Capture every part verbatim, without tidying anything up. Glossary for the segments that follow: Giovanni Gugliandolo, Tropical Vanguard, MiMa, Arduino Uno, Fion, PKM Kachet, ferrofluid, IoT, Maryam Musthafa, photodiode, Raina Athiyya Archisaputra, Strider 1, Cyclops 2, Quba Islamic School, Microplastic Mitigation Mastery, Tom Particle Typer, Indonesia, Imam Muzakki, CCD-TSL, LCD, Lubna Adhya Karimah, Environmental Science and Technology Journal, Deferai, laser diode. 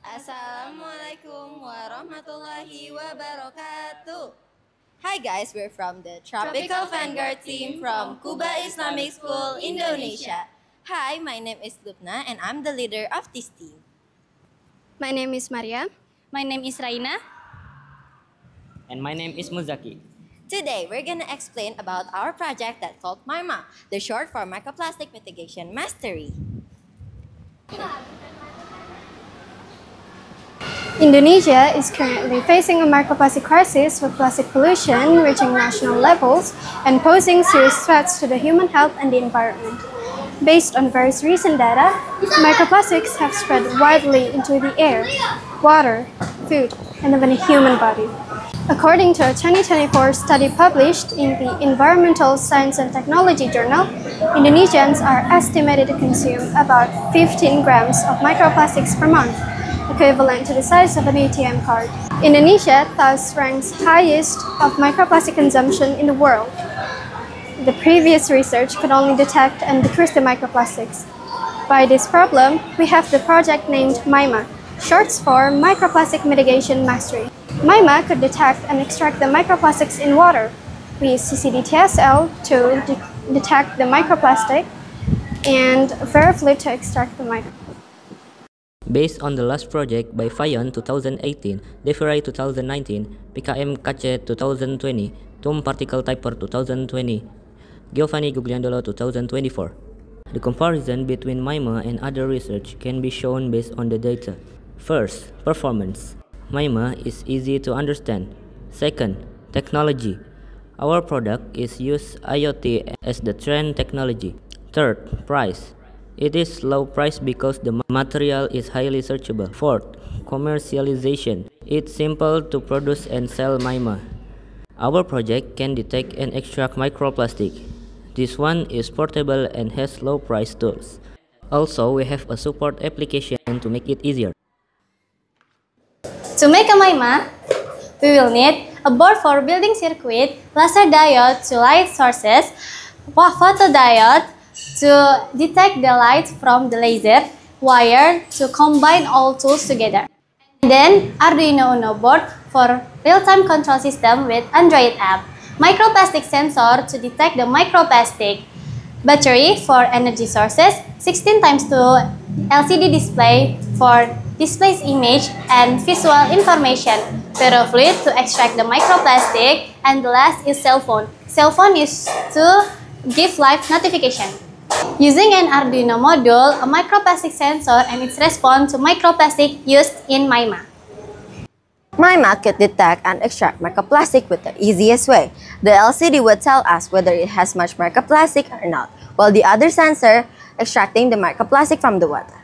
Assalamualaikum warahmatullahi wabarakatuh. Hi guys, we're from the Tropical Vanguard team from Quba Islamic School, Indonesia. Hi, my name is Lubna and I'm the leader of this team. My name is Maria. My name is Raina. And my name is Muzaki. Today, we're going to explain about our project that's called MiMa, the short for Microplastic Mitigation Mastery. Indonesia is currently facing a microplastic crisis with plastic pollution reaching national levels and posing serious threats to the human health and the environment. Based on various recent data, microplastics have spread widely into the air, water, food, and even the human body. According to a twenty twenty-four study published in the Environmental Science and Technology Journal, Indonesians are estimated to consume about fifteen grams of microplastics per month, equivalent to the size of an A T M card. Indonesia thus ranks highest of microplastic consumption in the world. The previous research could only detect and decrease the microplastics. By this problem, we have the project named MiMa, short for Microplastic Mitigation Mastery. MiMa could detect and extract the microplastics in water. We use C C D T S L to de detect the microplastic and ferrofluid to extract the microplastic. Based on the last project by Fion two thousand eighteen, Deferai two thousand nineteen, P K M Kachet two thousand twenty, Tom Particle Typer two thousand twenty, Giovanni Gugliandolo two thousand twenty-four. The comparison between MiMa and other research can be shown based on the data. First, performance. MiMa is easy to understand. Second, technology. Our product is used I O T as the trend technology. Third, price. It is low price because the material is highly searchable. Fourth, commercialization. It's simple to produce and sell MiMa. Our project can detect and extract microplastic. This one is portable and has low price tools. Also, we have a support application to make it easier. To make a MiMa, we will need a board for building circuit, laser diode to light sources, photodiode, to detect the light from the laser, wire to combine all tools together. And then Arduino Uno board for real-time control system with Android app, microplastic sensor to detect the microplastic, battery for energy sources, sixteen times two L C D display for displays image and visual information, ferrofluid to extract the microplastic, and the last is cell phone. Cell phone is to give live notification. Using an Arduino module, a microplastic sensor and its response to microplastic used in MiMa. MiMa could detect and extract microplastic with the easiest way. The L C D would tell us whether it has much microplastic or not, while the other sensor extracting the microplastic from the water.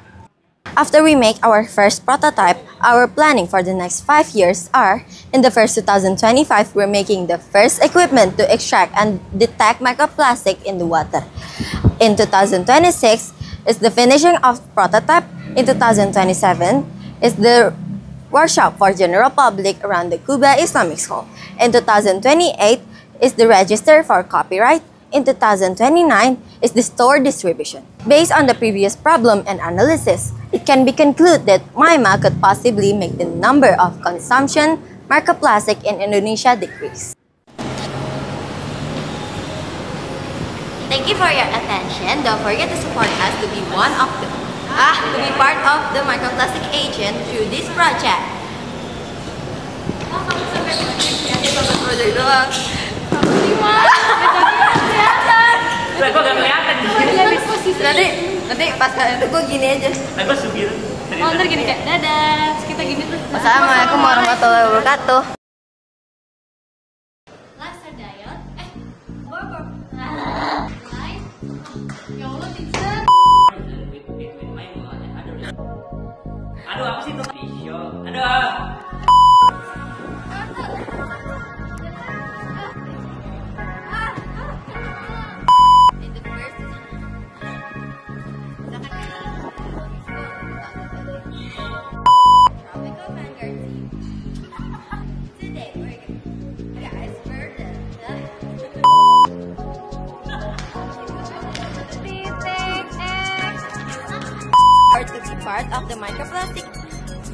After we make our first prototype, our planning for the next five years are, in the first two thousand twenty-five, we're making the first equipment to extract and detect microplastic in the water. In two thousand twenty-six, is the finishing of prototype. In two thousand twenty-seven, is the workshop for general public around the Quba Islamic School. In two thousand twenty-eight, is the register for copyright. In two thousand twenty-nine, is the store distribution. Based on the previous problem and analysis, it can be concluded that MiMa could possibly make the number of consumption microplastic in Indonesia decrease. Thank you for your attention. Don't forget to support us to be one of the ah to be part of the microplastic agent through this project. Nanti nanti pas kalian tuh gue gini aja. Aku subir. Oh ntar gini kayak dadah. Terus kita gini terus. Assalamualaikum warahmatullahi wabarakatuh. Laser diode. Eh, borgor. Light. Ya Allah teacher. Aduh apa sih itu? Vision. Aduh. Part of the microplastic